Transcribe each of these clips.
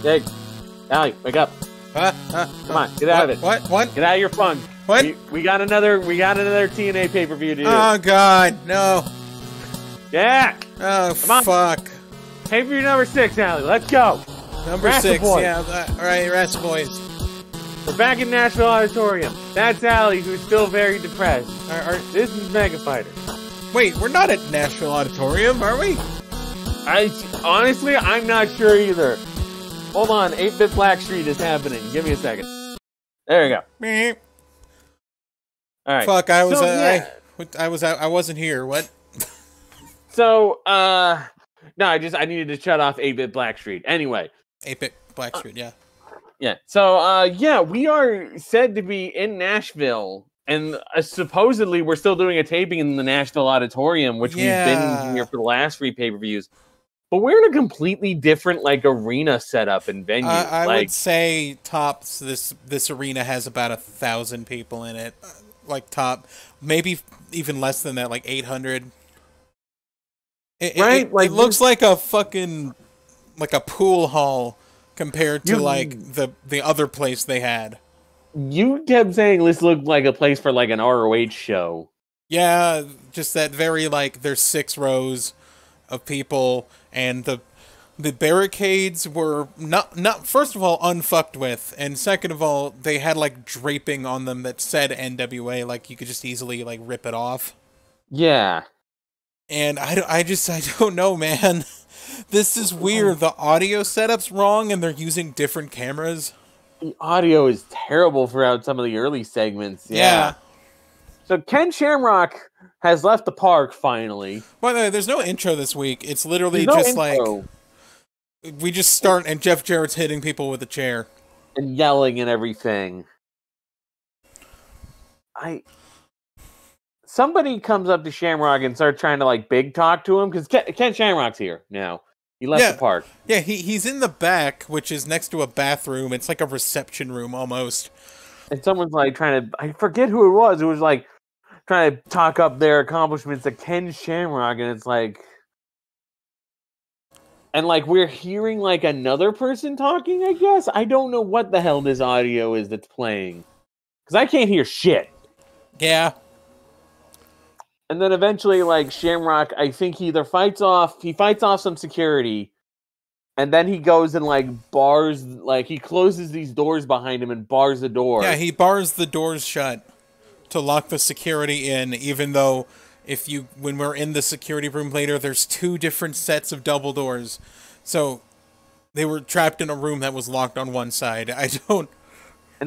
Hey, Allie, wake up. Come on, get out of it. What? Get out of your fun. What? We got another TNA pay-per-view to do. Oh, God, no. Yeah. Oh, fuck. Pay-per-view number 6, Allie. Let's go. Number 6, yeah. All right, Wrestle Boys. We're back in Nashville Auditorium. That's Allie, who's still very depressed. This is Mega Fighter. Wait, we're not at Nashville Auditorium, are we? Honestly, I'm not sure either. Hold on, 8-Bit Black Street is happening. Give me a second. There we go. Beep. All right. Fuck, I was, I wasn't here. What? So, no, I needed to shut off 8-Bit Black Street. Anyway. 8-Bit Black Street, yeah. Yeah. So, yeah, we are said to be in Nashville, and supposedly we're still doing a taping in the Nashville Auditorium, which we've been here for the last 3 pay-per-views. But we're in a completely different, like, arena setup and venue. I would say tops this arena has about 1,000 people in it, like top, maybe even less than that, like 800. Right? It looks like a fucking pool hall compared to like the other place they had. You kept saying this looked like a place for like an ROH show. Yeah, just that very like there's 6 rows of people. And the barricades were not first of all unfucked with, and second of all they had like draping on them that said NWA, like you could just easily like rip it off. Yeah. And I don't know, man. This is weird. The audio setup's wrong, and they're using different cameras. The audio is terrible throughout some of the early segments. Yeah. So Ken Shamrock has left the park finally. By the way, there's no intro this week. It's literally just intro. Like we just start and Jeff Jarrett's hitting people with a chair and yelling and everything. Somebody comes up to Shamrock and starts trying to like big talk to him because Ken Shamrock's here now. He left the park. Yeah, he's in the back, which is next to a bathroom. It's like a reception room almost. And someone's like trying to, I forget who it was. It was like trying to talk up their accomplishments to Ken Shamrock, and it's like, and like we're hearing like another person talking, I guess. I don't know what the hell this audio is that's playing, because I can't hear shit. Yeah. And then eventually, like Shamrock, I think he either fights off some security, and then he goes and like bars, like he closes these doors behind him and bars the door. Yeah, he bars the doors shut to lock the security in, even though when we're in the security room later, there's 2 different sets of double doors. So they were trapped in a room that was locked on one side. And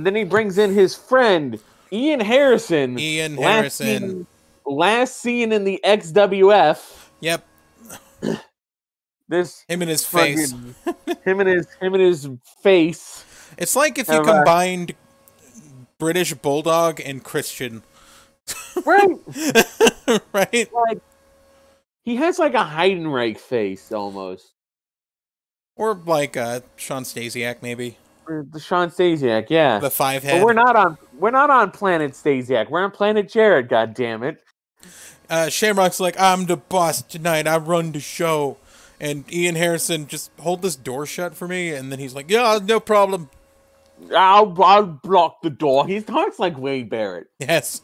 then he brings in his friend, Ian Harrison. Ian Harrison. Last seen in the XWF. Yep. This him and his face. him and his face. It's like if you combined British Bulldog and Christian. Right. Right. Like, he has like a Heidenreich face almost. Or like Sean Stasiak maybe. Or the Sean Stasiak, yeah. The 5 head. But we're not on Planet Stasiak. We're on Planet Jared, god damn it. Shamrock's like, I'm the boss tonight. I run the show. And Ian Harrison, just hold this door shut for me. And then he's like, yeah, no problem. I'll block the door. He talks like Wade Barrett. Yes.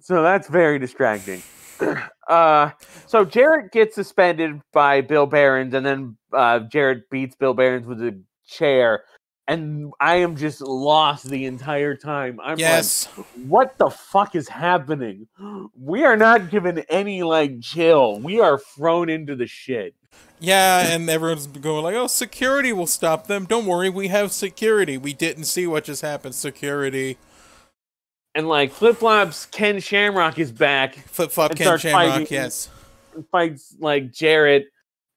So that's very distracting. So Jarrett gets suspended by Bill Barons, and then Jarrett beats Bill Barons with a chair. And I am just lost the entire time. Like, what the fuck is happening? We are not given any, like, chill. We are thrown into the shit. Yeah, and everyone's going like, oh, security will stop them. Don't worry, we have security. We didn't see what just happened. Security. And, like, Flip-Flop's Ken Shamrock is back. Flip-Flop Ken Shamrock, yes. Fights, like, Jarrett.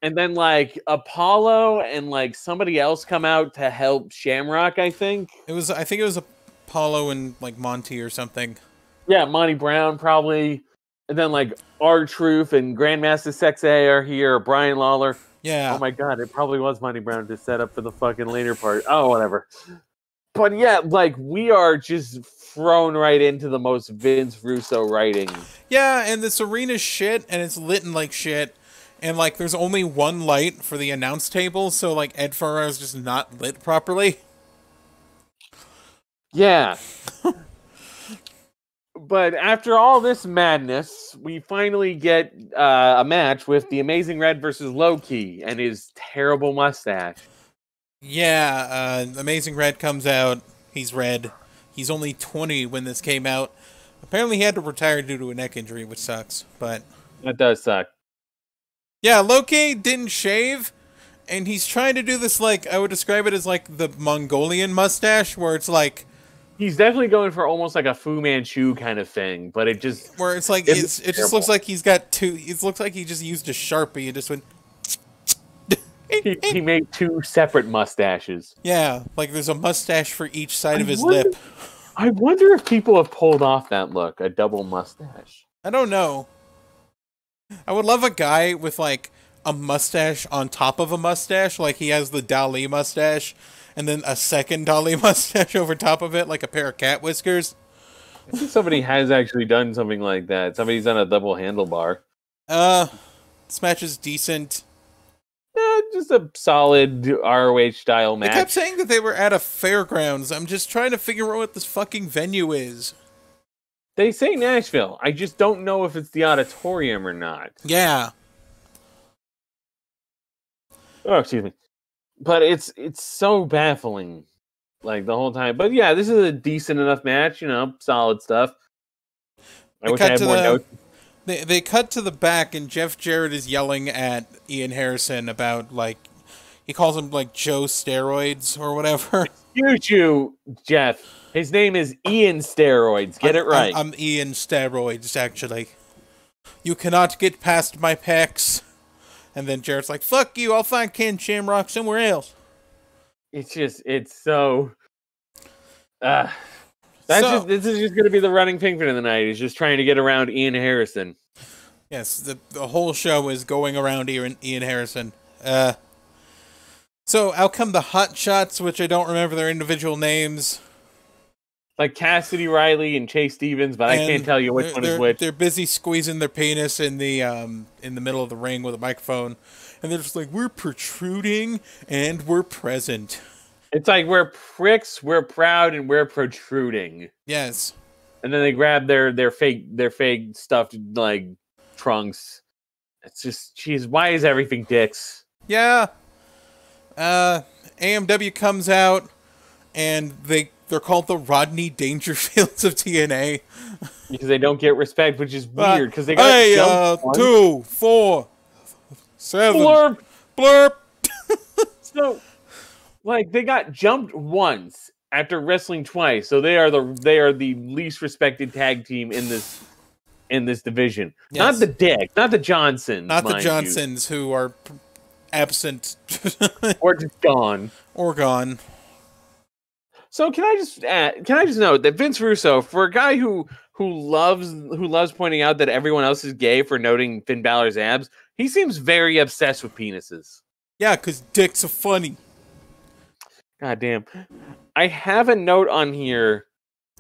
And then, like, Apollo and, like, somebody else come out to help Shamrock, I think. I think it was Apollo and, like, Monty or something. Yeah, Monty Brown, probably. And then, like, R-Truth and Grandmaster Sexay are here, Brian Lawler. Yeah. Oh, my God, it probably was Monty Brown to set up for the fucking later part. Oh, whatever. But, yeah, like, we are just thrown right into the most Vince Russo writing. Yeah, and this arena's shit, and it's lit like shit. And, like, there's only one light for the announce table, so, like, Ed Ferrara is just not lit properly. Yeah. But after all this madness, we finally get a match with the Amazing Red versus Low Ki and his terrible mustache. Yeah, Amazing Red comes out. He's red. He's only 20 when this came out. Apparently he had to retire due to a neck injury, which sucks, but... That does suck. Yeah, Low Ki didn't shave, and he's trying to do this, like, I would describe it as, like, the Mongolian mustache, where it's, like... He's definitely going for almost, like, a Fu Manchu kind of thing, but it just... Where it's, like, it just looks like he's got two... It looks like he just used a Sharpie and just went... he made two separate mustaches. Yeah, like, there's a mustache for each side of his lip. I wonder if people have pulled off that look, a double mustache. I don't know. I would love a guy with, like, a mustache on top of a mustache. Like, he has the Dali mustache, and then a second Dali mustache over top of it, like a pair of cat whiskers. I think somebody has actually done something like that. Somebody's done a double handlebar. This match is decent. Yeah, just a solid ROH-style match. I kept saying that they were at a fairgrounds. I'm just trying to figure out what this fucking venue is. They say Nashville. I just don't know if it's the auditorium or not. Yeah. Oh, excuse me. But it's so baffling, like, the whole time. But yeah, this is a decent enough match, you know, solid stuff. I wish I had more notes. They cut to the back, and Jeff Jarrett is yelling at Ian Harrison about, like, he calls him, like, Joe Steroids or whatever. Excuse you, Jeff. His name is Ian Steroids. Get it right. I'm Ian Steroids, actually. You cannot get past my pecs. And then Jarrett's like, fuck you, I'll find Ken Shamrock somewhere else. It's just, it's so... this is just going to be the running thing for the night. Is just trying to get around Ian Harrison. Yes, the whole show is going around Ian Harrison. So out come the Hot Shots, which I don't remember their individual names. Like Cassidy Riley and Chase Stevens, but I can't tell you which one is which. They're busy squeezing their penis in the middle of the ring with a microphone, and they're just like, we're protruding and we're present. It's like, we're pricks, we're proud, and we're protruding. Yes. And then they grab their fake stuffed, like, trunks. It's just, geez, why is everything dicks? Yeah. AMW comes out, and they're called the Rodney Dangerfields of TNA. Because they don't get respect, which is weird. Because they got hey, 2, 4, 7. Blurp! Blurp! So, like, they got jumped once after wrestling twice. So they are the least respected tag team in this division. Yes. Not the Dick, not the Johnsons. Not the Johnsons, who are absent. Or just gone. Or gone. So can I just note that Vince Russo, for a guy who loves pointing out that everyone else is gay for noting Finn Balor's abs, he seems very obsessed with penises. Yeah, because dicks are funny. God damn. I have a note on here.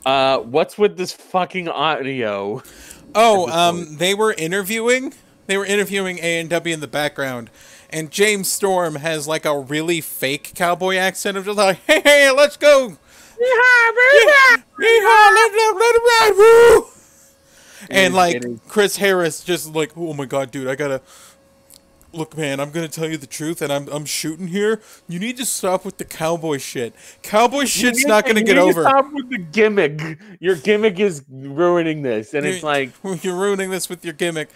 What's with this fucking audio? Oh, they were interviewing A&W in the background. And James Storm has, like, a really fake cowboy accent of just like, hey, hey, let's go. Yeehaw, baby. Yeehaw, let it ride, woo. And, like, Chris Harris just like, oh my God, dude, I gotta... Look, man, I'm going to tell you the truth, and I'm shooting here. You need to stop with the cowboy shit. Cowboy shit's not going to get over. You need to stop with the gimmick. Your gimmick is ruining this, and it's like... You're ruining this with your gimmick.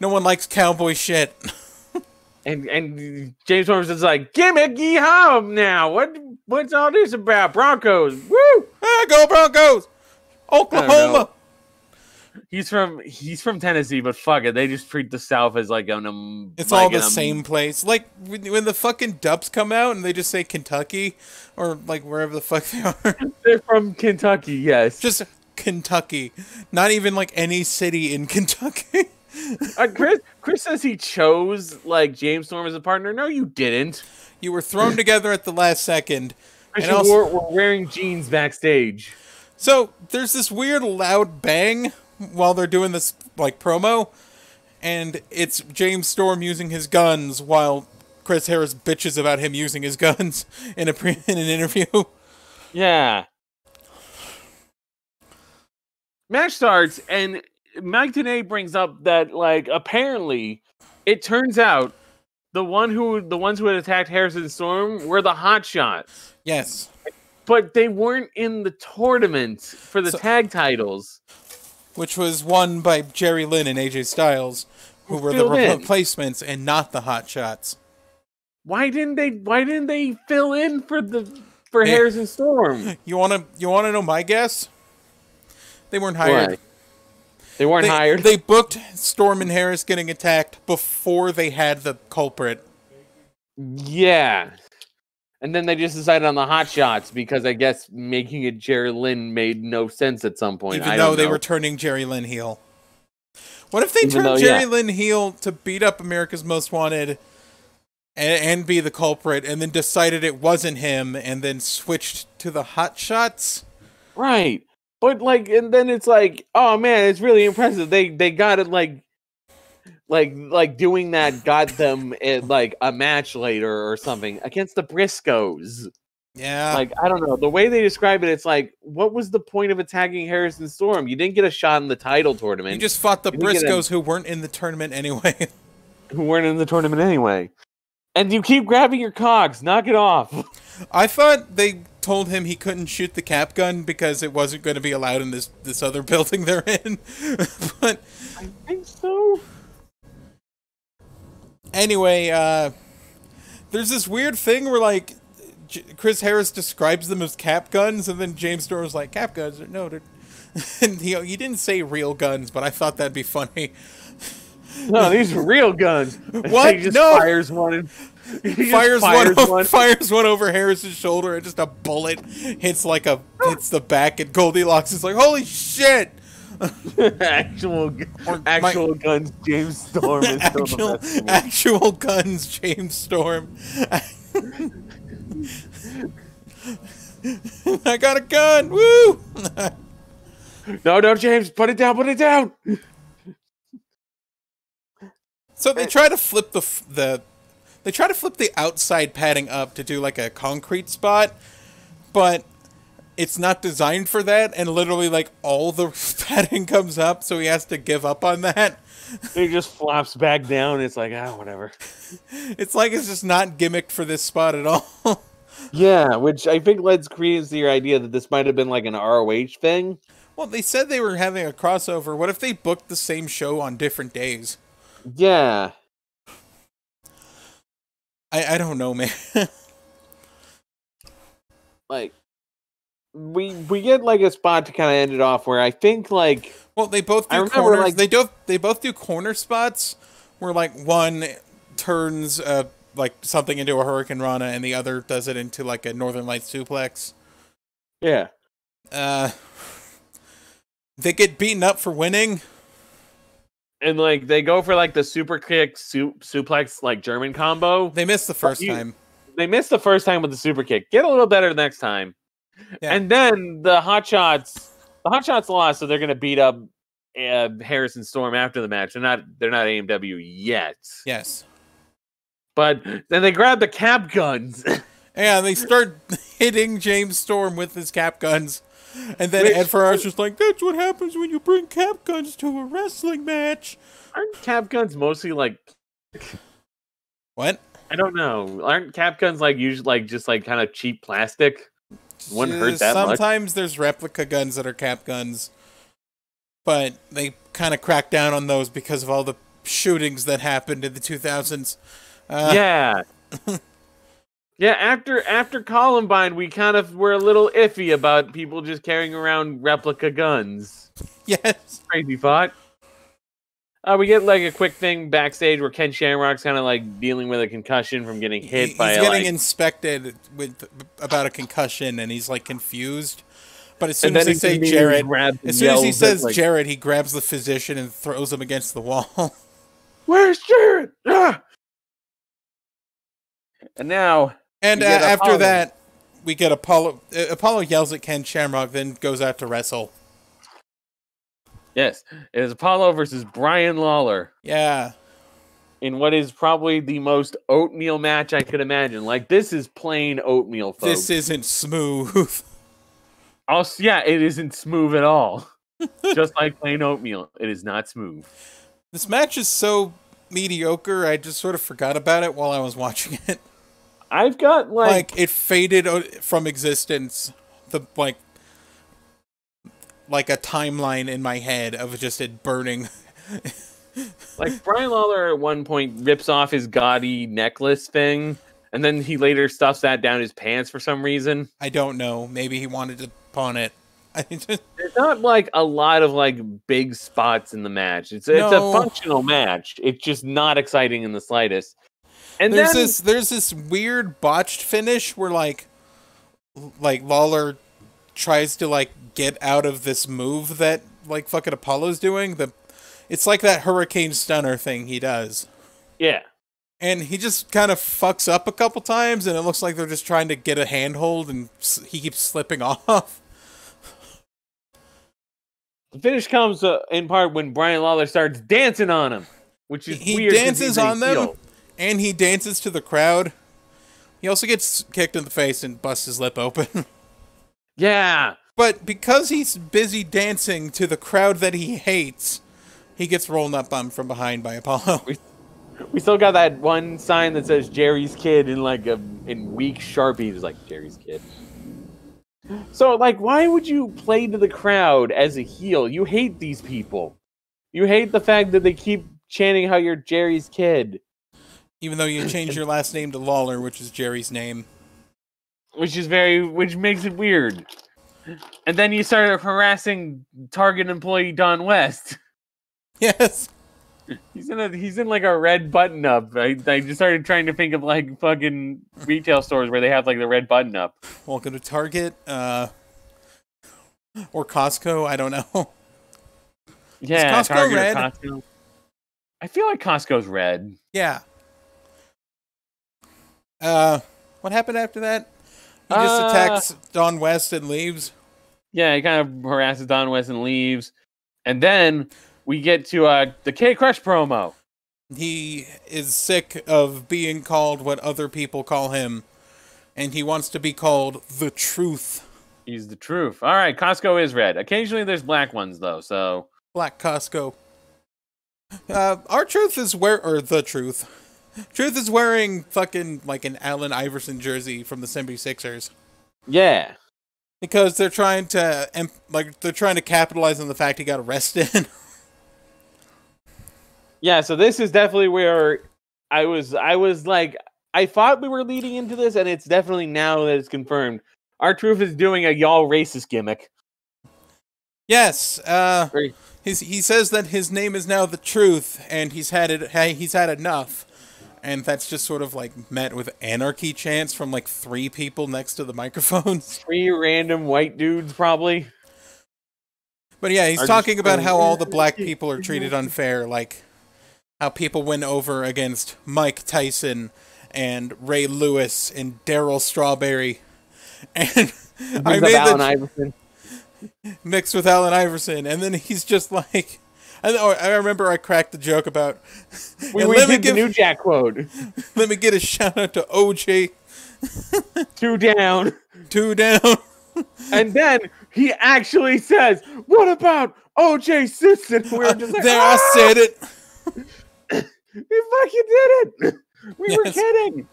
No one likes cowboy shit. And James Storm is like, gimmick, yeehaw now. What's all this about? Broncos. Woo! Ah, go Broncos! Oklahoma! He's from Tennessee, but fuck it, they just treat the South as like it's like all the same place. Like when the fucking Dubs come out and they just say Kentucky or like wherever the fuck they are. They're from Kentucky, yes. Just Kentucky, not even like any city in Kentucky. Chris says he chose like James Storm as a partner. No, you didn't. You were thrown together at the last second. And also were wearing jeans backstage. So there's this weird loud bang while they're doing this like promo, and it's James Storm using his guns while Chris Harris bitches about him using his guns in an interview. Yeah. Match starts, and Mike Tenay brings up that, like, apparently, it turns out the ones who had attacked Harris and Storm were the hotshots. Yes. But they weren't in the tournament for the tag titles, which was won by Jerry Lynn and AJ Styles, who were the replacements and not the hotshots. Why didn't they fill in for Harris and Storm? You wanna know my guess? They weren't hired. Why? They weren't hired. They booked Storm and Harris getting attacked before they had the culprit. Yeah. And then they just decided on the hot shots because I guess making it Jerry Lynn made no sense at some point. Even though they were turning Jerry Lynn heel. What if they turned Jerry Lynn heel to beat up America's Most Wanted and be the culprit, and then decided it wasn't him and then switched to the hot shots? Right. But, like, and then it's like, oh man, it's really impressive. They got it, like doing that got them at, like, a match later or something against the Briscoes. Yeah. Like, I don't know. The way they describe it, it's like, what was the point of attacking Harris and Storm? You didn't get a shot in the title tournament. You just fought the Briscoes who weren't in the tournament anyway. And you keep grabbing your cogs. Knock it off. I thought they told him he couldn't shoot the cap gun because it wasn't going to be allowed in this other building they're in. But I think so. Anyway, there's this weird thing where, like, Chris Harris describes them as cap guns, and then James Storm was like, cap guns? No, they're... and he didn't say real guns, but I thought that'd be funny. No, these are real guns. What? He just fires one. Fires one over Harris's shoulder, and just a bullet hits the back, and Goldilocks is like, "Holy shit!" Actual guns, James Storm. I got a gun. Woo! No, James, put it down. Put it down. So they try to flip the outside padding up to do, like, a concrete spot, but it's not designed for that, and literally, like, all the padding comes up, so he has to give up on that. He just flops back down. It's like, ah, whatever. It's like it's just not gimmicked for this spot at all. Yeah, which I think lends credence to your idea that this might have been, like, an ROH thing. Well, they said they were having a crossover. What if they booked the same show on different days? Yeah. I don't know, man. Like, we get, like, a spot to kind of end it off where I think, like, well, they both do corners. Like, they both do corner spots where, like, one turns like something into a Hurricane Rana and the other does it into, like, a Northern Lights suplex. Yeah. They get beaten up for winning. And, like, they go for, like, the super kick suplex, like, German combo. They missed the first time. They missed the first time with the super kick. Get a little better next time. Yeah. And then the hot shots lost, so they're gonna beat up Harris and Storm after the match. They're not AMW yet. Yes. But then they grab the cap guns. Yeah, they start hitting James Storm with his cap guns. And then Ed Ferrara's just like, that's what happens when you bring cap guns to a wrestling match. Aren't cap guns mostly, like... What? I don't know. Aren't cap guns, like, usually, like, just, like, kind of cheap plastic? Wouldn't hurt that much. Sometimes there's replica guns that are cap guns. But they kind of cracked down on those because of all the shootings that happened in the 2000s. Yeah. Yeah, after Columbine, we kind of were a little iffy about people just carrying around replica guns. Yes. Crazy thought. We get, like, a quick thing backstage where Ken Shamrock's kind of, like, dealing with a concussion from getting hit by, like... He's getting inspected about a concussion, and he's, like, confused. But as soon as they say Jarrett... As soon as he says Jarrett, he grabs the physician and throws him against the wall. Where's Jarrett? Ah! And now... And after that, we get Apollo. Apollo yells at Ken Shamrock, then goes out to wrestle. Yes, it is Apollo versus Brian Lawler. Yeah. In what is probably the most oatmeal match I could imagine. Like, this is plain oatmeal, folks. This isn't smooth. Also, yeah, it isn't smooth at all. Just like plain oatmeal, it is not smooth. This match is so mediocre, I just sort of forgot about it while I was watching it. I've got, like... Like, it faded from existence. The, like a timeline in my head of just it burning. Like, Brian Lawler at one point rips off his gaudy necklace thing, and then he later stuffs that down his pants for some reason. I don't know. Maybe he wanted to pawn it. There's not, like, a lot of, like, big spots in the match. It's a functional match. It's just not exciting in the slightest. And there's this weird botched finish where, like Lawler tries to, like, get out of this move that, like, fucking Apollo's doing. It's like that hurricane stunner thing he does. Yeah. And he just kind of fucks up a couple times, and it looks like they're just trying to get a handhold, and he keeps slipping off. The finish comes in part when Brian Lawler starts dancing on him, which is weird. He dances on them, and he dances to the crowd. He also gets kicked in the face and busts his lip open. Yeah. But because he's busy dancing to the crowd that he hates... He gets rolled up on from behind by Apollo. We still got that one sign that says Jerry's Kid in like in weak Sharpie. It's like Jerry's Kid. So like, why would you play to the crowd as a heel? You hate these people. You hate the fact that they keep chanting how you're Jerry's Kid. Even though you changed your last name to Lawler, which is Jerry's name. Which makes it weird. And then you started harassing Target employee Don West. Yes, he's in like a red button up. I just started trying to think of like fucking retail stores where they have like the red button up. Welcome to Target, or Costco. I don't know. Yeah, is Costco Target red? Or Costco. I feel like Costco's red. Yeah. What happened after that? He just attacks Don West and leaves. Yeah, he kind of harasses Don West and leaves, and then. We get to the K-Crush promo. He is sick of being called what other people call him. And he wants to be called the Truth. He's the Truth. All right, Costco is red. Occasionally there's black ones, though, so... Black Costco. R-Truth is wearing... Or the Truth. Truth is wearing fucking, like, an Allen Iverson jersey from the 76ers. Yeah. Because they're trying to... Like, they're trying to capitalize on the fact he got arrested. Yeah, so this is definitely where I was like, I thought we were leading into this, and it's definitely now that it's confirmed. R-Truth is doing a y'all racist gimmick. Yes, he says that his name is now the Truth, and he's had enough, and that's just sort of like met with anarchy chants from like 3 people next to the microphones. 3 random white dudes, probably. But yeah, he's talking about how all the black people are treated unfair, like. How people went over against Mike Tyson and Ray Lewis and Daryl Strawberry, and I made Allen Iverson mixed with Allen Iverson, and then he's just like, I remember I cracked the joke about we did the New Jack quote. Let me get a shout out to OJ. 2 down, 2 down, and then he actually says, "What about OJ Simpson?" We were just like, there, ah! I said it. We fucking did it. We were kidding.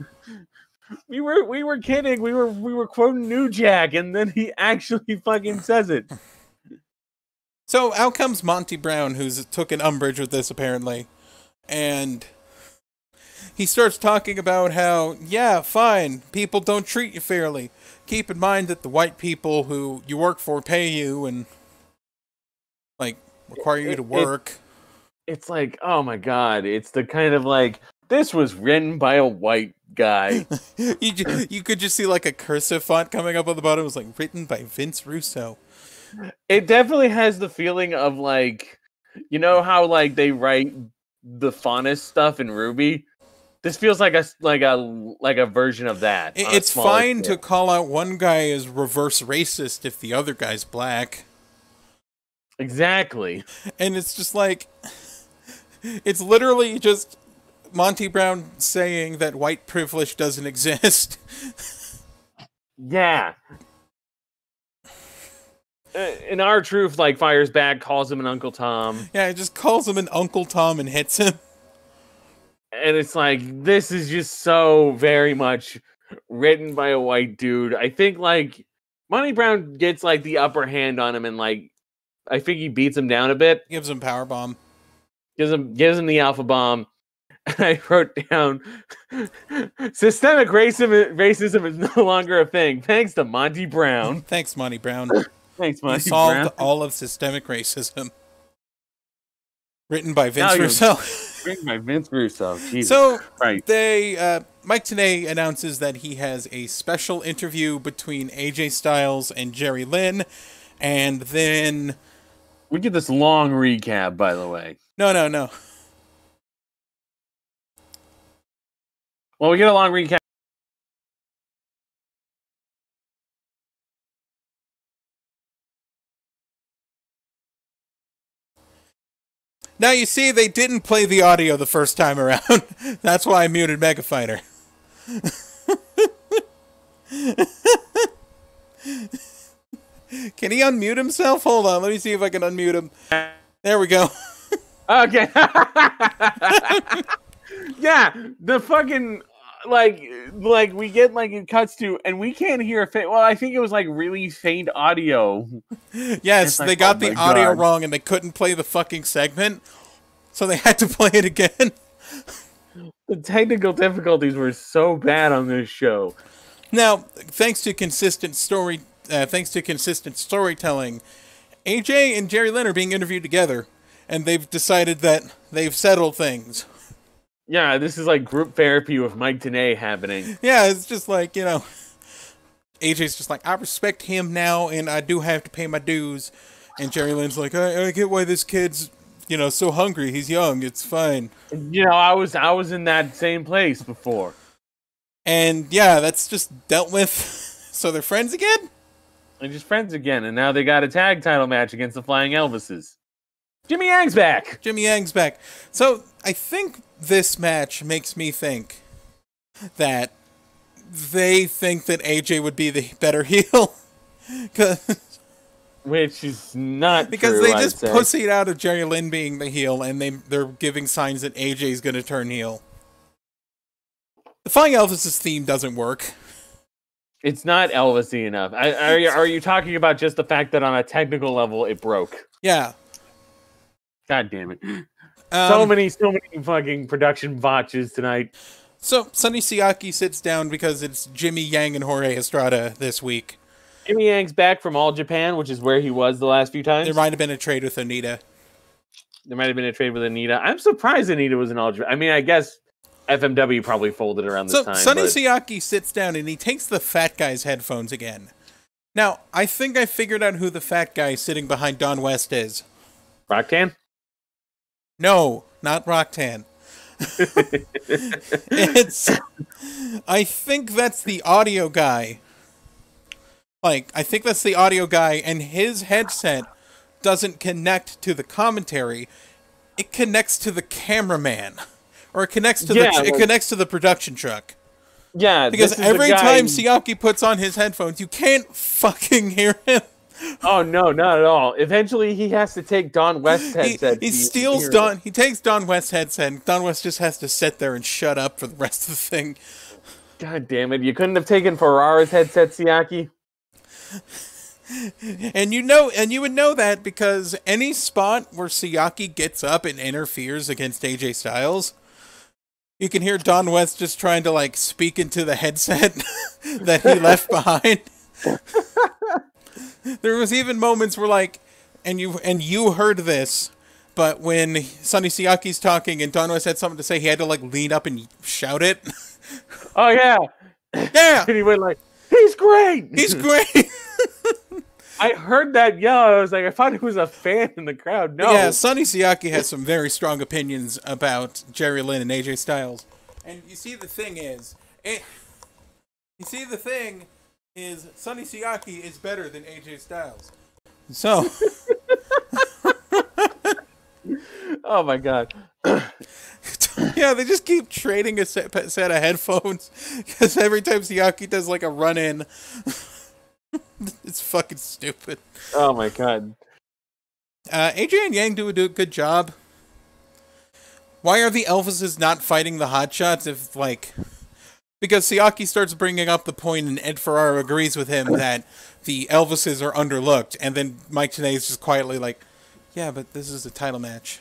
We were kidding. We were quoting New Jack, and then he actually fucking says it. So out comes Monty Brown, who's took an umbrage with this apparently, and he starts talking about how, yeah, fine, people don't treat you fairly. Keep in mind that the white people who you work for pay you and like require you to work. It's like, oh my God, it's the kind of like, this was written by a white guy. you could just see like a cursive font coming up on the bottom. It was like written by Vince Russo. It definitely has the feeling of like, you know how like they write the funnest stuff in Ruby? This feels like a version of that. It's fine to call out one guy as reverse racist if the other guy's black. Exactly. And it's just like, it's literally just Monty Brown saying that white privilege doesn't exist. Yeah. And R-Truth, like, fires back, calls him an Uncle Tom. Yeah, he just calls him an Uncle Tom and hits him. And it's like, this is just so very much written by a white dude. I think, like, Monty Brown gets, like, the upper hand on him and, like, I think he beats him down a bit. Gives him power bomb. Gives him the alpha bomb. And I wrote down, systemic racism is no longer a thing. Thanks to Monty Brown. Thanks, Monty Brown. Thanks, Monty He solved Brown. All of systemic racism. Written by Vince Russo. Written by Vince Russo. Jesus so Christ. Mike Tenay announces that he has a special interview between AJ Styles and Jerry Lynn, and then we get this long recap. By the way, no. Well, we get a long recap. Now, you see, they didn't play the audio the first time around. That's why I muted Mega Fighter. Can he unmute himself? Hold on. Let me see if I can unmute him. There we go. Okay. Yeah. The fucking, like we get, like, it cuts to, and we can't hear a faint. Well, I think it was, like, really faint audio. Yes, like, they got the audio wrong, and they couldn't play the fucking segment, so they had to play it again. The technical difficulties were so bad on this show. Now, thanks to consistent storytelling, AJ and Jerry Lynn are being interviewed together, and they've decided that they've settled things. Yeah, this is like group therapy with Mike Tenay happening. Yeah, it's just like, you know, AJ's just like, I respect him now, and I do have to pay my dues. And Jerry Lynn's like, I get why this kid's, you know, so hungry. He's young. It's fine. You know, I was in that same place before. And yeah, that's just dealt with. So they're friends again? They're just friends again, and now they got a tag title match against the Flying Elvises. Jimmy Yang's back. Jimmy Yang's back. So I think this match makes me think that they think that AJ would be the better heel. Which is not true, they just pussied out of Jerry Lynn being the heel, and they're giving signs that AJ's going to turn heel. The Flying Elvis' theme doesn't work. It's not Elvis-y enough. Are you talking about just the fact that on a technical level it broke? Yeah. God damn it. So many fucking production botches tonight. So Sonny Siaki sits down because it's Jimmy Yang and Jorge Estrada this week. Jimmy Yang's back from All Japan, which is where he was the last few times. There might have been a trade with Anita. I'm surprised Anita was in All Japan. I mean, I guess FMW probably folded around this time. So Sonny Siaki sits down and he takes the fat guy's headphones again. Now, I think I figured out who the fat guy sitting behind Don West is. Rocktan? No, not Rocktan. I think that's the audio guy. Like, I think that's the audio guy, and his headset doesn't connect to the commentary. It connects to the cameraman, or it connects to it connects to the production truck. Yeah, because every time Siaki puts on his headphones, you can't fucking hear him. Oh no, not at all. Eventually he has to take Don West's headset. He takes Don West's headset, and Don West just has to sit there and shut up for the rest of the thing. God damn it, you couldn't have taken Ferrara's headset, Siaki. And you would know that because any spot where Siaki gets up and interferes against AJ Styles, you can hear Don West just trying to, like, speak into the headset that he left behind. There was even moments where, like, and you heard this, but when Sonny Siaki's talking and Don West had something to say, he had to, like, lean up and shout it. Oh yeah, yeah. And he went like, "He's great. He's great." I heard that yell. I was like, I thought it was a fan in the crowd. No. Yeah, Sonny Siaki has some very strong opinions about Jerry Lynn and AJ Styles. And you see, the thing is, Sonny Siaki is better than AJ Styles. So Oh my God. Yeah, they just keep trading a set of headphones because every time Siaki does like a run in, it's fucking stupid. Oh my God. AJ and Yang do a good job. Why are the Elvises not fighting the Hotshots if, like... Because Siaki starts bringing up the point and Ed Ferrara agrees with him that the Elvises are underlooked. And then Mike Tenay is just quietly like, yeah, but this is a title match.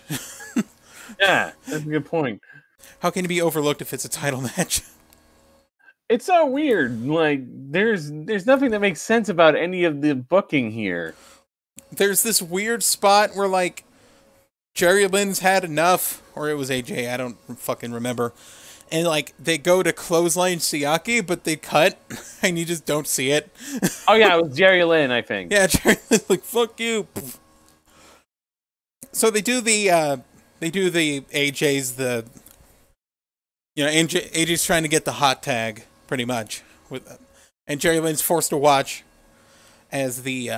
Yeah, that's a good point. How can it be overlooked if it's a title match? It's so weird. Like, there's nothing that makes sense about any of the booking here. There's this weird spot where, like, Jerry Lynn's had enough, or it was AJ, I don't fucking remember. And, like, they go to clothesline Siaki, but they cut, and you just don't see it. Oh, yeah, it was Jerry Lynn, I think. Yeah, Jerry Lynn's like, fuck you. So they do the AJ's, the, you know, AJ's trying to get the hot tag, pretty much. And Jerry Lynn's forced to watch as the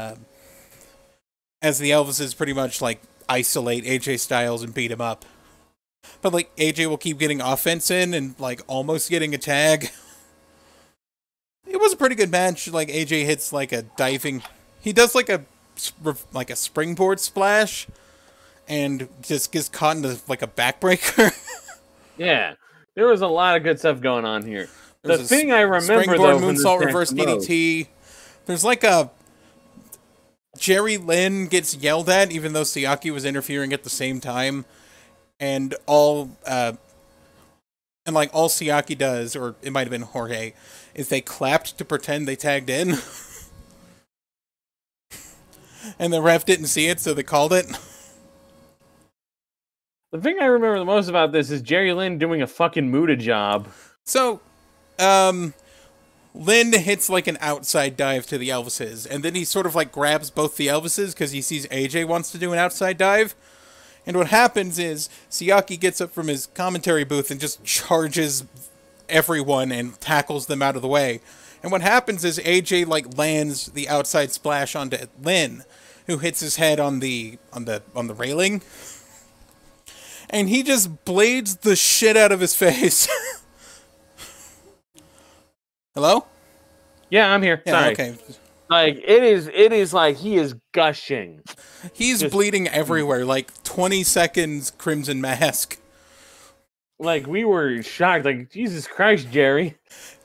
Elvises pretty much, like, isolate AJ Styles and beat him up. But, like, AJ will keep getting offense in and, like, almost getting a tag. It was a pretty good match. Like, AJ hits, like, a diving... He does, like a springboard splash and just gets caught in, like, a backbreaker. Yeah. There was a lot of good stuff going on here. The thing I remember, though... Springboard, moonsault, reverse DDT. There's, like, a... Jerry Lynn gets yelled at, even though Siaki was interfering at the same time, and all Siaki does, or it might have been Jorge, is they clapped to pretend they tagged in, and the ref didn't see it, so they called it. The thing I remember the most about this is Jerry Lynn doing a fucking Muta job. So, Lynn hits, like, an outside dive to the Elvises, and then he sort of, like, grabs both the Elvises because he sees AJ wants to do an outside dive. And what happens is Siaki gets up from his commentary booth and just charges everyone and tackles them out of the way. And what happens is AJ, like, lands the outside splash onto Lynn, who hits his head on the railing, and he just blades the shit out of his face. Hello? Yeah, I'm here. Yeah, sorry. Okay. Like, it is like he is gushing. He's just bleeding everywhere, like 20 seconds Crimson Mask. Like, we were shocked, like, Jesus Christ, Jerry.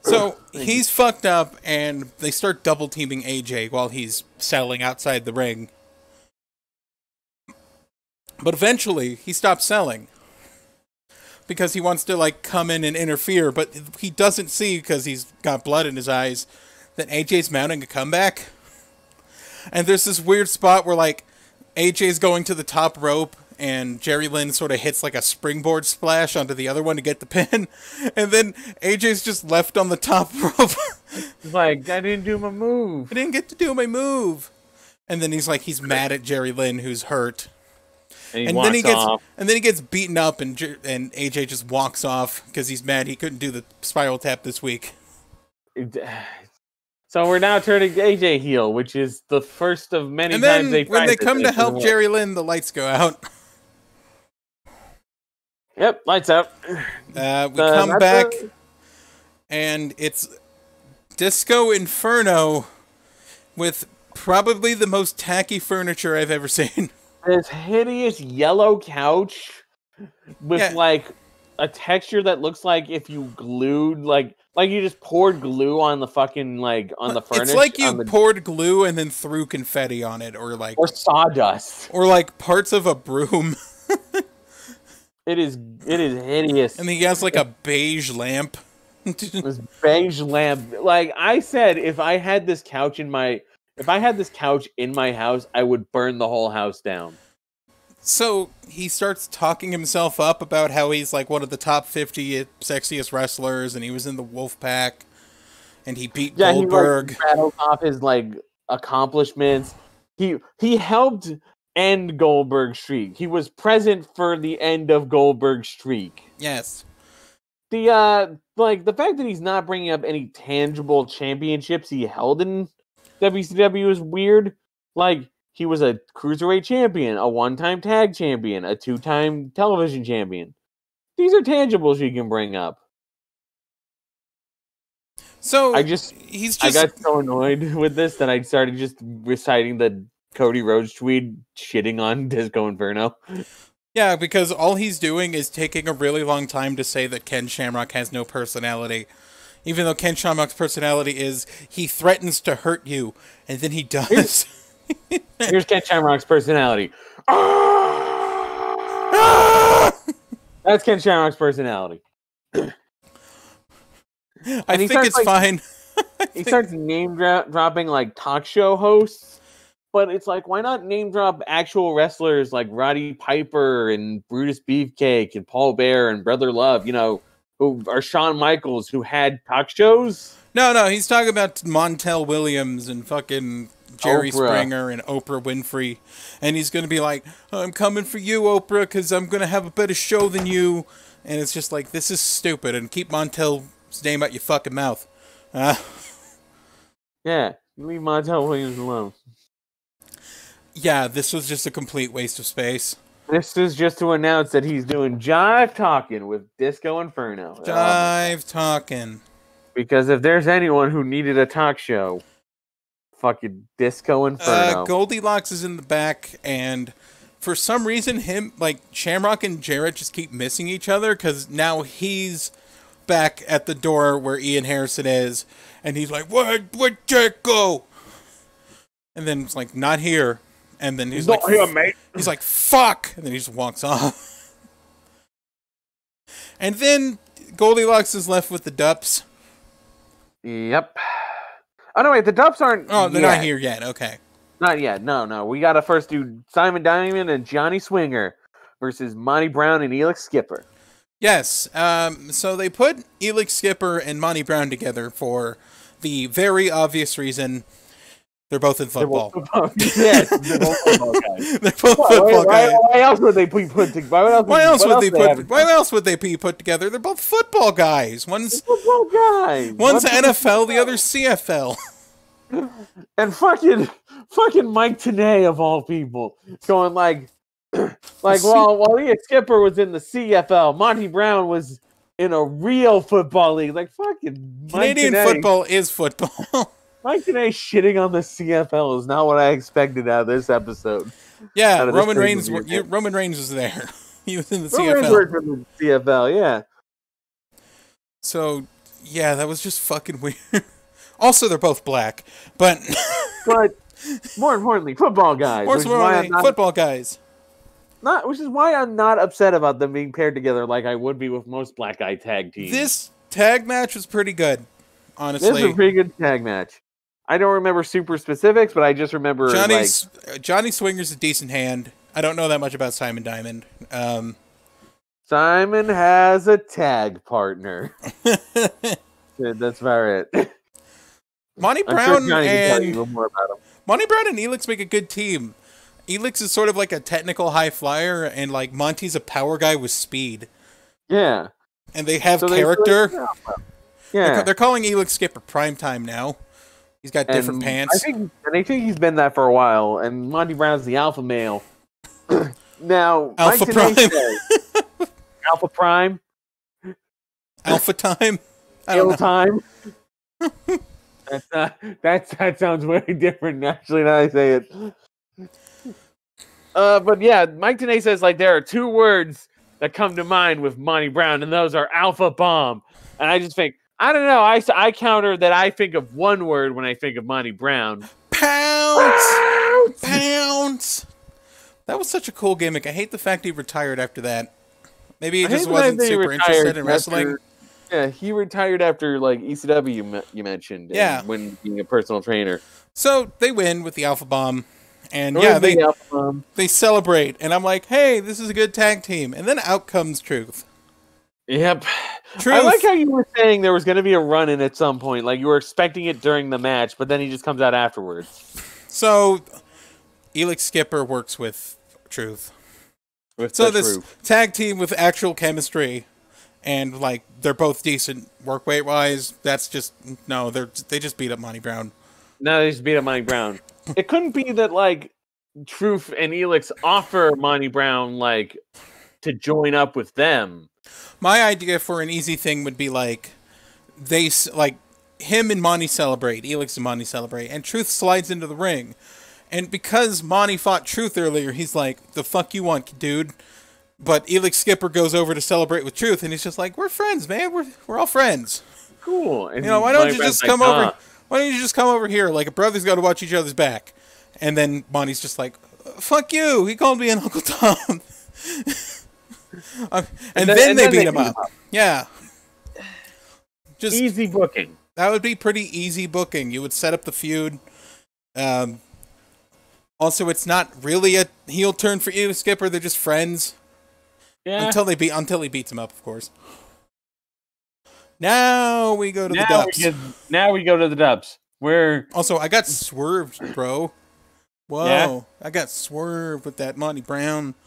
So he's fucked up, and they start double teaming AJ while he's selling outside the ring. But eventually he stops selling, because he wants to, like, come in and interfere, but he doesn't see, because he's got blood in his eyes, that AJ's mounting a comeback. And there's this weird spot where, like, AJ's going to the top rope, and Jerry Lynn sort of hits, like, a springboard splash onto the other one to get the pin, and then AJ's just left on the top rope. Like, I didn't do my move. I didn't get to do my move. And then he's like, he's mad at Jerry Lynn, who's hurt. And then he gets beaten up, and AJ just walks off because he's mad he couldn't do the spiral tap this week. So we're now turning AJ heel, which is the first of many times they when they come to help Jerry Lynn, the lights go out. Yep, lights out. We come back, and it's Disco Inferno with probably the most tacky furniture I've ever seen. This hideous yellow couch with, yeah, like, a texture that looks like if you glued, like you just poured glue on the fucking, like, on the furniture. It's like you poured glue and then threw confetti on it, or, like... Or sawdust. Or, like, parts of a broom. It is hideous. And he has, like, a beige lamp. This beige lamp. Like, I said, if I had this couch in my house, I would burn the whole house down. So he starts talking himself up about how he's, like, one of the top 50 sexiest wrestlers, and he was in the Wolfpack, and he beat Goldberg. He, like, rattled off his, like, accomplishments. He helped end Goldberg's streak. He was present for the end of Goldberg's streak. Yes. The fact that he's not bringing up any tangible championships he held in WCW is weird. Like, He was a cruiserweight champion, a one-time tag champion, a two-time television champion. These are tangibles you can bring up. So I got so annoyed with this that I started just reciting the Cody Rhodes tweet shitting on Disco Inferno. Yeah, because all he's doing is taking a really long time to say that Ken Shamrock has no personality. Even though Ken Shamrock's personality is he threatens to hurt you, and then he does. Here's Ken Shamrock's personality. That's Ken Shamrock's personality. I think it's like, fine. He starts name dropping like talk show hosts, but it's like, why not name drop actual wrestlers like Roddy Piper and Brutus Beefcake and Paul Bear and Brother Love, you know, who are Shawn Michaels who had talk shows? No, he's talking about Montel Williams and fucking Jerry Springer and Oprah Winfrey, and he's going to be like, I'm coming for you, Oprah, because I'm going to have a better show than you, and it's just like, this is stupid, and keep Montel's name out your fucking mouth. Yeah, leave Montel Williams alone. Yeah, this was just a complete waste of space. This is just to announce that he's doing Jive Talking with Disco Inferno. Jive Talking. Because if there's anyone who needed a talk show, fucking Disco Inferno. Goldilocks is in the back, and for some reason, Shamrock and Jarrett just keep missing each other, because now he's back at the door where Ian Harrison is, and he's like, where'd Jake go? And then it's like, not here. And then he's like, not here, mate. He's like, fuck! And then he just walks off. And then Goldilocks is left with the Dups. Yep. Oh, no, wait, the Dups aren't... Oh, they're not here yet, okay. Not yet, no. We gotta first do Simon Diamond and Johnny Swinger versus Monty Brown and Elix Skipper. Yes, so they put Elix Skipper and Monty Brown together for the very obvious reason... They're both in football. Yes, they're both football guys. They're both football guys. Why else would they be put together? Why else would they be put together? They're both football guys. One's NFL, the other CFL. And fucking Mike Tenay of all people, going while Ian Skipper was in the CFL, Monty Brown was in a real football league. Like fucking Canadian football is football. Mike Tenay shitting on the CFL is not what I expected out of this episode. Yeah, Roman Reigns was there. He was in the CFL. Roman Reigns worked for the CFL, yeah. So, yeah, that was just fucking weird. Also, they're both black, but more importantly, football guys. More importantly, football guys. Which is why I'm not upset about them being paired together like I would be with most black guy tag teams. This tag match was pretty good, honestly. This was a pretty good tag match. I don't remember super specifics, but I just remember Johnny Swinger's a decent hand. I don't know that much about Simon Diamond. Simon has a tag partner. Dude, that's about it. Monty Brown and Elix make a good team. Elix is sort of like a technical high flyer, and like Monty's a power guy with speed. Yeah, and they have character. Yeah, they're calling Elix Skipper Primetime now. He's got different pants. I think he's been that for a while, and Monty Brown's the alpha male. Now, Alpha Prime. Alpha Prime. Alpha Time. Ill Time. That sounds very different, naturally, now I say it. But yeah, Mike Tenay says, like, there are two words that come to mind with Monty Brown, and those are Alpha Bomb. And I just think, I don't know. I counter that I think of one word when I think of Monty Brown. Pounce! Pounce! That was such a cool gimmick. I hate the fact he retired after that. Maybe he just wasn't super interested in wrestling. Yeah, he retired after like ECW you mentioned. Yeah. When being a personal trainer. So they win with the Alpha Bomb. And yeah, they celebrate. And I'm like, hey, this is a good tag team. And then out comes Truth. Yep. Truth. I like how you were saying there was going to be a run-in at some point. Like, you were expecting it during the match, but then he just comes out afterwards. So, Elix Skipper works with Truth. This tag team with actual chemistry, and, like, they're both decent work weight-wise. That's just... No, they just beat up Monty Brown. No, they just beat up Monty Brown. It couldn't be that, like... Truth and Elix offer Monty Brown like to join up with them. My idea for an easy thing would be like they like him and Monty celebrate, Elix and Monty celebrate, and Truth slides into the ring. And because Monty fought Truth earlier, he's like, "The fuck you want, dude?" But Elix Skipper goes over to celebrate with Truth, and he's just like, "We're friends, man. We're all friends." Cool. And you know, why don't you just come over? Why don't you just come over here? Like a brother's got to watch each other's back. And then Monty's just like, "Fuck you! He called me an Uncle Tom." and then they beat him up. Yeah. Just easy booking. That would be pretty easy booking. You would set up the feud. Also, it's not really a heel turn for Elix Skipper. They're just friends. Yeah. Until he beats him up, of course. Now we go to the dubs. Now we go to the dubs. Where also I got swerved, bro. Whoa! Yeah. I got swerved with that Monty Brown thing.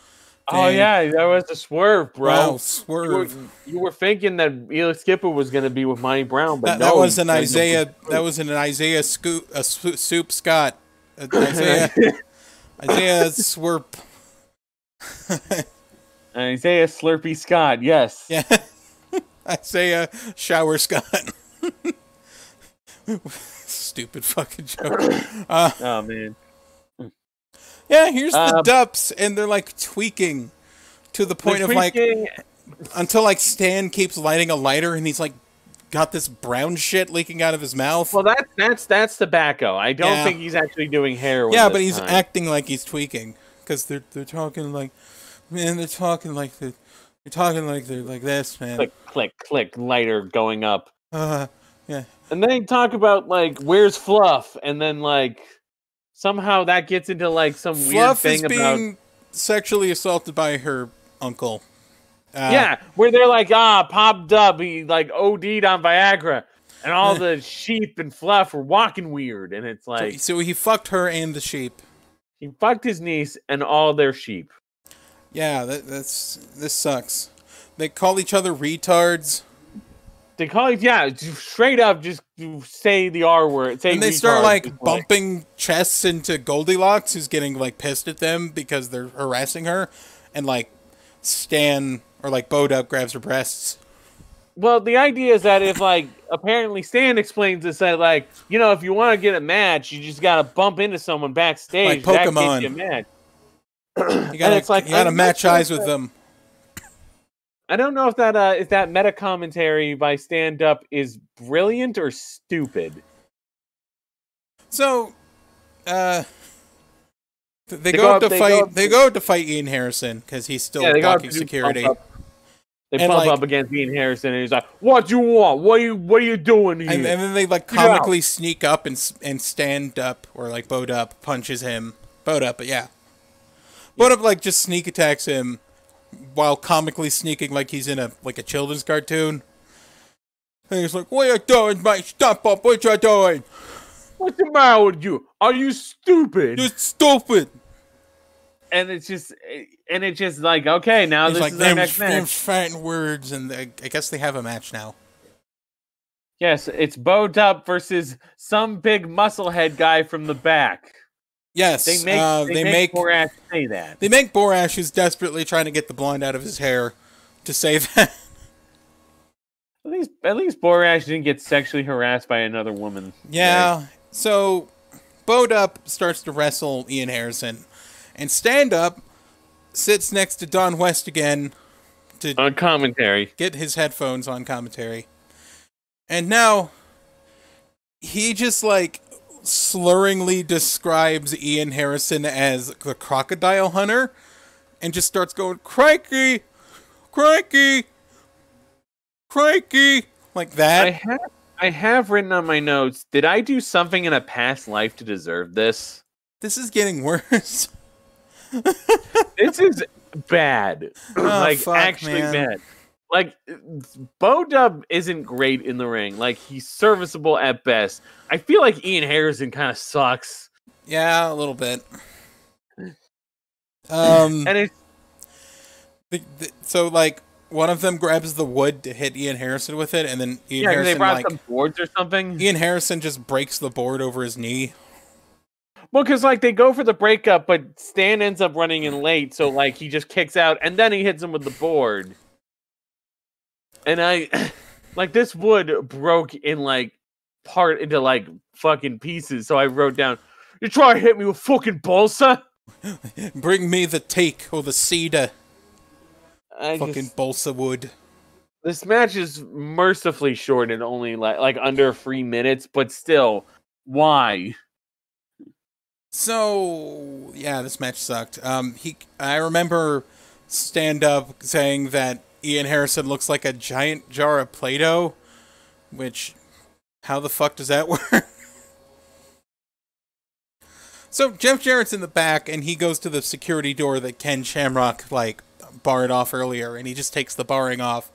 Oh yeah, that was the swerve, bro. Wow, swerve. You were thinking that Elix Skipper was going to be with Monty Brown, but no. That was an Isaiah Swerp. Isaiah Slurpee Scott, yes. Yeah. Isaiah Shower Scott. Stupid fucking joke. Oh, man. Yeah, here's the dubs, and they're, like, tweaking to the point of, like, until, like, Stan keeps lighting a lighter, and he's, like, got this brown shit leaking out of his mouth. Well, that's tobacco. I don't think he's actually doing heroin. Yeah, but he's acting like he's tweaking, because they're talking, like... Man, they're talking like they're like this, man. Click, click, click. Lighter going up. Yeah. And they talk about like where's Fluff, and then like somehow that gets into like some weird thing about Fluff is being sexually assaulted by her uncle. Yeah, where they're like, Pop Dub, he like OD'd on Viagra, and all the sheep and Fluff were walking weird, and it's like so he fucked her and the sheep. He fucked his niece and all their sheep. Yeah, this sucks. They call each other retards. They call each straight up just say the R word. Say and they start like bumping chests into Goldilocks, who's getting like pissed at them because they're harassing her, and like Stan or like Bo Dub grabs her breasts. Well, the idea is that if like apparently Stan explains this that like you know if you want to get a match, you just gotta bump into someone backstage. Like Pokemon. That gets you a match. You gotta match eyes with them. I don't know if that meta commentary by Stand Up is brilliant or stupid. So, they go to fight Ian Harrison because he's still blocking security. They bump up against Ian Harrison, and he's like, "What do you want? What are you doing here?" And then they like comically sneak up and Stand Up or like Bo Dub punches him. Bo Dub, but yeah. What if like just sneak attacks him while comically sneaking like he's in a children's cartoon? And he's like, "What are you doing, mate? Stop up! What you doing? What's the matter with you? Are you stupid? You're stupid." And it's just like okay, now he's this like, is our next match. Fighting words, and I guess they have a match now. Yes, it's Bo Dub versus some big musclehead guy from the back. Yes, they make Borash say that. They make Borash, who's desperately trying to get the blonde out of his hair, to say that. At least Borash didn't get sexually harassed by another woman. Yeah, right? So Bo Dub starts to wrestle Ian Harrison, and Stand Up sits next to Don West again to on commentary. Get his headphones on commentary, and now he just like. Slurringly describes Ian Harrison as the crocodile hunter and just starts going crikey, crikey, crikey like that. I have written on my notes, did I do something in a past life to deserve this? This is getting worse. This is bad. Oh, like fuck, actually man. Bad. Like, Bo Dub isn't great in the ring. Like, he's serviceable at best. I feel like Ian Harrison kind of sucks. Yeah, a little bit. And it's... So, like, one of them grabs the wood to hit Ian Harrison with it, and then Ian Harrison, they brought some boards or something. Ian Harrison just breaks the board over his knee. Well, because like they go for the breakup, but Stan ends up running in late, so like he just kicks out, and then he hits him with the board. And I, like, this wood broke in like part into like fucking pieces. So I wrote down, "You try to hit me with fucking balsa? Bring me the teak or the cedar." Balsa wood. This match is mercifully short and only like under 3 minutes, but still, why? So, yeah, this match sucked. I remember stand-up saying that Ian Harrison looks like a giant jar of Play-Doh, which, how the fuck does that work? So, Jeff Jarrett's in the back, and he goes to the security door that Ken Shamrock, like, barred off earlier, and he just takes the barring off.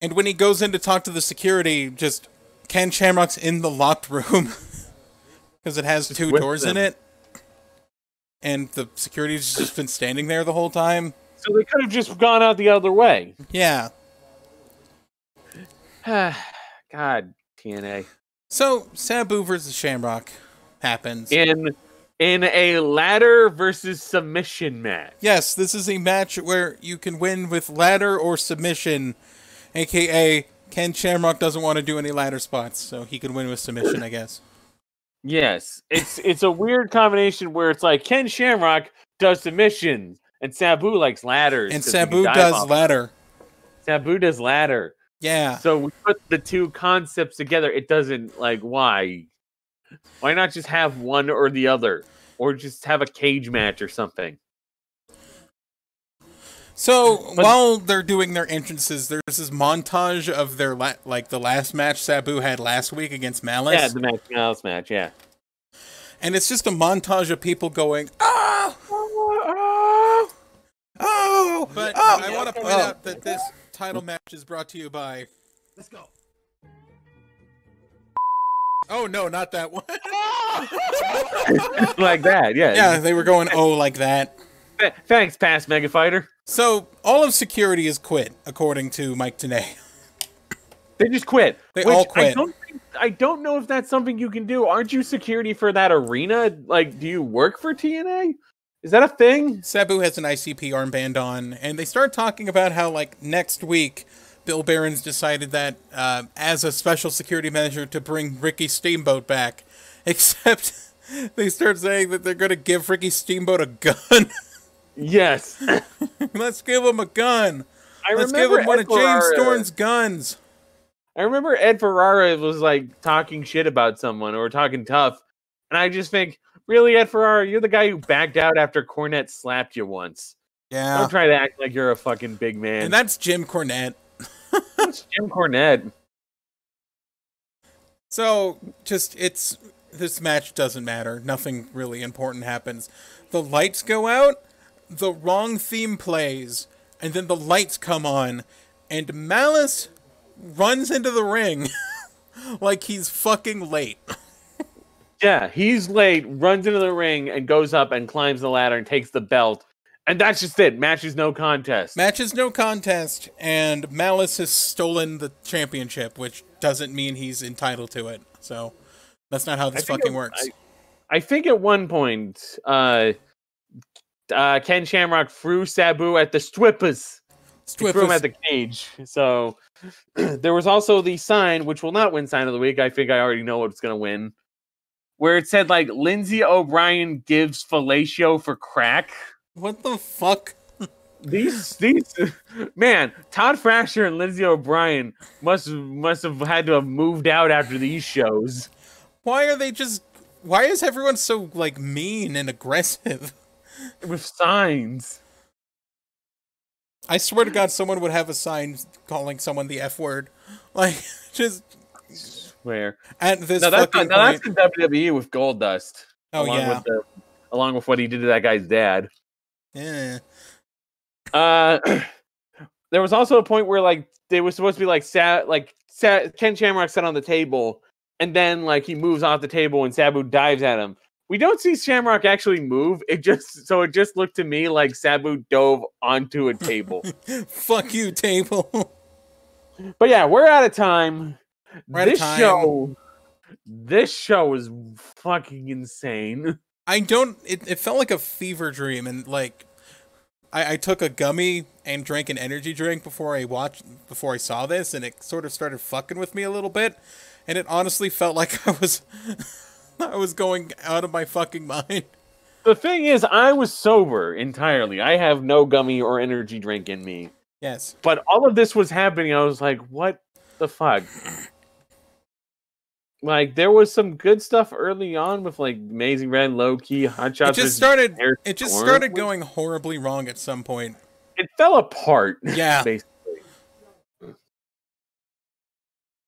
And when he goes in to talk to the security, just, Ken Shamrock's in the locked room. Because it has two doors in it, and the security's just been standing there the whole time. So they could have just gone out the other way. Yeah. God, TNA. So Sabu versus Shamrock happens in a ladder versus submission match. Yes, this is a match where you can win with ladder or submission, aka Ken Shamrock doesn't want to do any ladder spots, so he can win with submission, I guess. Yes, it's a weird combination where it's like Ken Shamrock does submissions and Sabu likes ladders. And Sabu does ladder. Sabu does ladder. Yeah. So we put the two concepts together. It doesn't, like, why? Why not just have one or the other? Or just have a cage match or something? So while they're doing their entrances, there's this montage of their the last match Sabu had last week against Malice. Yeah, the Malice match, yeah. And it's just a montage of people going, "Oh, oh, oh!" But oh, I want to point out that this title match is brought to you by. Let's go. Oh no, not that one. Like that, yeah. Yeah, they were going "oh" like that. Thanks, past Mega Fighter. So, all of security has quit, according to Mike Tenay. They just quit. They all quit. I don't know if that's something you can do. Aren't you security for that arena? Like, do you work for TNA? Is that a thing? Sabu has an ICP armband on, and they start talking about how, like, next week, Bill Barons decided that, as a special security measure, to bring Ricky Steamboat back. Except, they start saying that they're going to give Ricky Steamboat a gun. Yes. Let's give him a gun. Let's give him one of James Storm's guns. I remember Ed Ferrara was like talking shit about someone or talking tough. And I just think, really, Ed Ferrara, you're the guy who backed out after Cornette slapped you once. Yeah. Don't try to act like you're a fucking big man. And that's Jim Cornette. That's Jim Cornette. So just this match doesn't matter. Nothing really important happens. The lights go out. The wrong theme plays, and then the lights come on, and Malice runs into the ring like he's fucking late. Yeah, he's late, runs into the ring, and goes up and climbs the ladder and takes the belt. And that's just it. Match is no contest. Match is no contest, and Malice has stolen the championship, which doesn't mean he's entitled to it. So that's not how this fucking works. I think at one point, Ken Shamrock threw Sabu at the strippers. He threw him at the cage. So there was also the sign, which will not win sign of the week. I think I already know what's going to win. Where it said, like, Lindsay O'Brien gives fellatio for crack. What the fuck? These man, Todd Frazier and Lindsay O'Brien must have had to have moved out after these shows. Why is everyone so, like, mean and aggressive? With signs. I swear to God, someone would have a sign calling someone the F word. Like, just swear. At this fucking point. No, that's in WWE with Goldust. Oh, yeah. Along with what he did to that guy's dad. Yeah. There was also a point where, like, they were supposed to be, like, Ken Shamrock sat on the table, and then, like, he moves off the table and Sabu dives at him. We don't see Shamrock actually move. It just looked to me like Sabu dove onto a table. Fuck you, table. But yeah, we're out of time. This show This show is fucking insane. I don't... It felt like a fever dream, and, like, I took a gummy and drank an energy drink before I saw this, and it sort of started fucking with me a little bit, and it honestly felt like I was... I was going out of my fucking mind. The thing is, I was sober entirely. I have no gummy or energy drink in me. Yes. But all of this was happening. I was like, what the fuck? Like, there was some good stuff early on with, like, Amazing Red, Low Ki, Hot Shots. It just started going horribly wrong at some point. It fell apart. Yeah. Basically.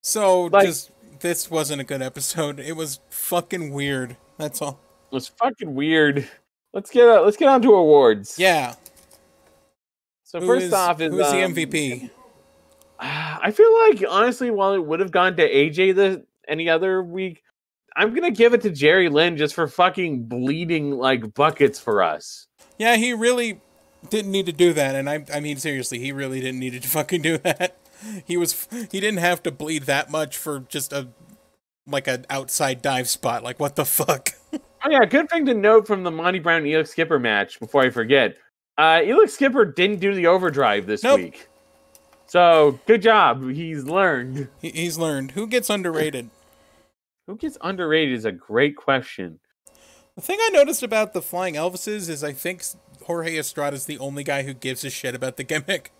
So, like, just... This wasn't a good episode. It was fucking weird. That's all. It was fucking weird. Let's get on to awards. Yeah. So first off, who's the MVP? I feel like, honestly, while it would have gone to AJ any other week, I'm gonna give it to Jerry Lynn just for fucking bleeding like buckets for us. Yeah, he really didn't need to do that, and I mean, seriously, he really didn't need to fucking do that. He didn't have to bleed that much for just an outside dive spot. Like, what the fuck? Oh yeah, good thing to note from the Monty Brown Elix Skipper match before I forget. Elix Skipper didn't do the overdrive this week. So good job. He's learned. He's learned. Who gets underrated? Who gets underrated is a great question. The thing I noticed about the Flying Elvises is I think Jorge Estrada is the only guy who gives a shit about the gimmick.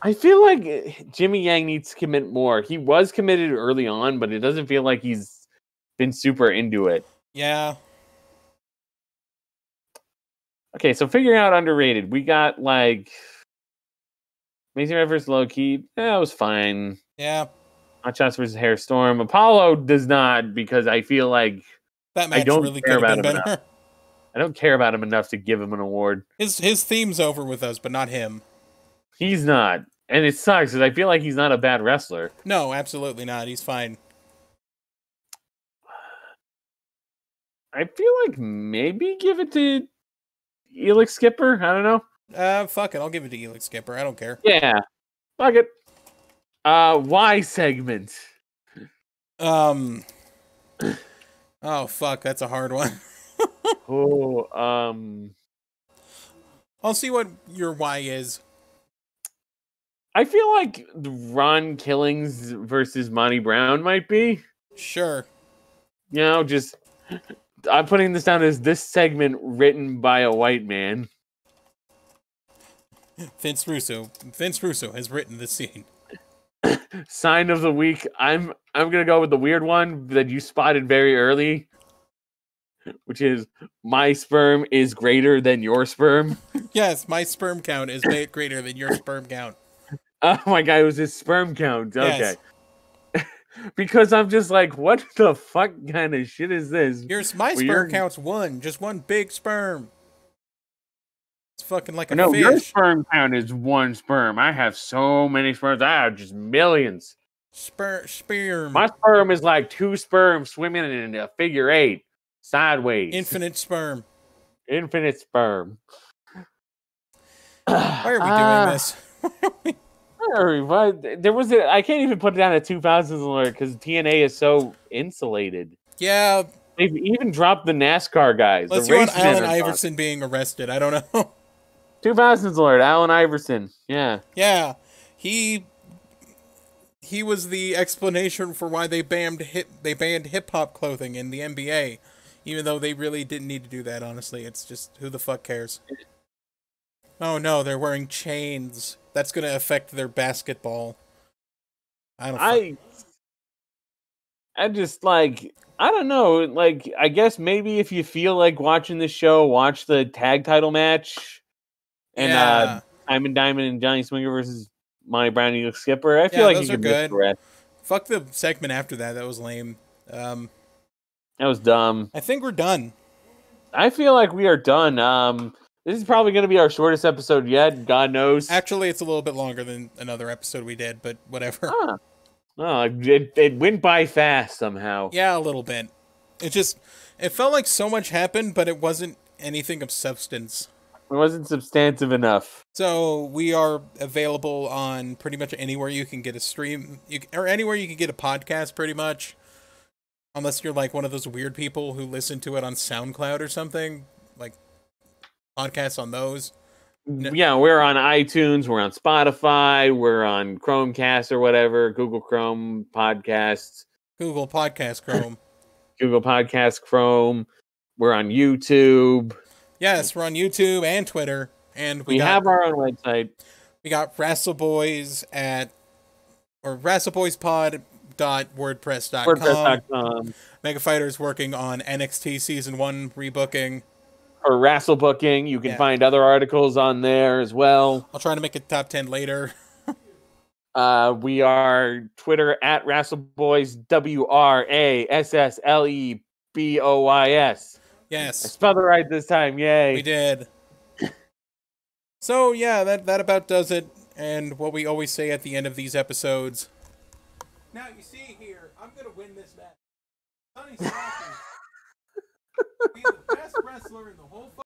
I feel like Jimmy Yang needs to commit more. He was committed early on, but it doesn't feel like he's been super into it. Yeah. Okay, so figuring out underrated. We got, like, Amazing Red vs. Low Ki. That was fine. Yeah. Hot Shots vs. Hair Storm. Apollo does not, because I feel like that match really could have been better. I don't care about him enough to give him an award. His theme's over with us, but not him. He's not. And it sucks, because I feel like he's not a bad wrestler. No, absolutely not. He's fine. I feel like maybe give it to Elix Skipper. I don't know. Fuck it. I'll give it to Elix Skipper. I don't care. Yeah. Fuck it. Y segment. Oh, fuck. That's a hard one. Oh, I'll see what your Y is. I feel like Ron Killings versus Monty Brown might be. Sure. You know, just... I'm putting this down as this segment written by a white man. Vince Russo. Vince Russo has written this scene. Sign of the week. I'm going to go with the weird one that you spotted very early, which is, my sperm is greater than your sperm. Yes, my sperm count is greater than your sperm count. Oh my god, it was his sperm count. Okay. Yes. Because I'm just like, what the fuck kind of shit is this? Here's my sperm count's one. Just one big sperm. It's fucking like a fish. No, your sperm count is one sperm. I have so many sperms. I have just millions. Sperm. My sperm is like two sperms swimming in a figure eight. Sideways. Infinite sperm. Infinite sperm. Why are we doing this? There was I can't even put it down at 2000s alert because TNA is so insulated. Yeah, they've even dropped the NASCAR guys. Let's run Allen Iverson being arrested. I don't know. 2000s alert, Allen Iverson. Yeah, yeah. He was the explanation for why they banned hip hop clothing in the NBA, even though they really didn't need to do that. Honestly, it's just who the fuck cares. Oh no, they're wearing chains. That's going to affect their basketball. I just, like, I don't know. Like, I guess maybe if you feel like watching this show, watch the tag title match. And yeah. Diamond Diamond and Johnny Swinger versus Monty Brown and Elix Skipper. I feel like those you are good. Fuck the segment after that. That was lame. That was dumb. I think we're done. I feel like we are done. This is probably going to be our shortest episode yet. God knows. Actually, it's a little bit longer than another episode we did, but whatever. Ah. Oh, it went by fast somehow. Yeah, a little bit. It felt like so much happened, but it wasn't anything of substance. It wasn't substantive enough. So we are available on pretty much anywhere you can get a stream, or anywhere you can get a podcast, pretty much. Unless you're like one of those weird people who listen to it on SoundCloud or something, like podcasts on those. Yeah, we're on iTunes, we're on Spotify, we're on Chromecast or whatever, Google Chrome podcasts. Google Podcast Chrome. Google Podcast Chrome. We're on YouTube. Yes, we're on YouTube and Twitter. And we have our own website. We got WrestleBoys at, or WrestleBoysPod.wordpress.com. WordPress.com. Megafighter's working on NXT Season 1 rebooking. Or Wrestle Booking. You can find other articles on there as well. I'll try to make it top 10 later. We are Twitter at WrestleBoys, WrAssleboys. Yes. I spelled it right this time. Yay. We did. So, yeah, that about does it. And what we always say at the end of these episodes. Now, you see here, I'm going to win this match. Sonny Siaki. He's the best wrestler in the whole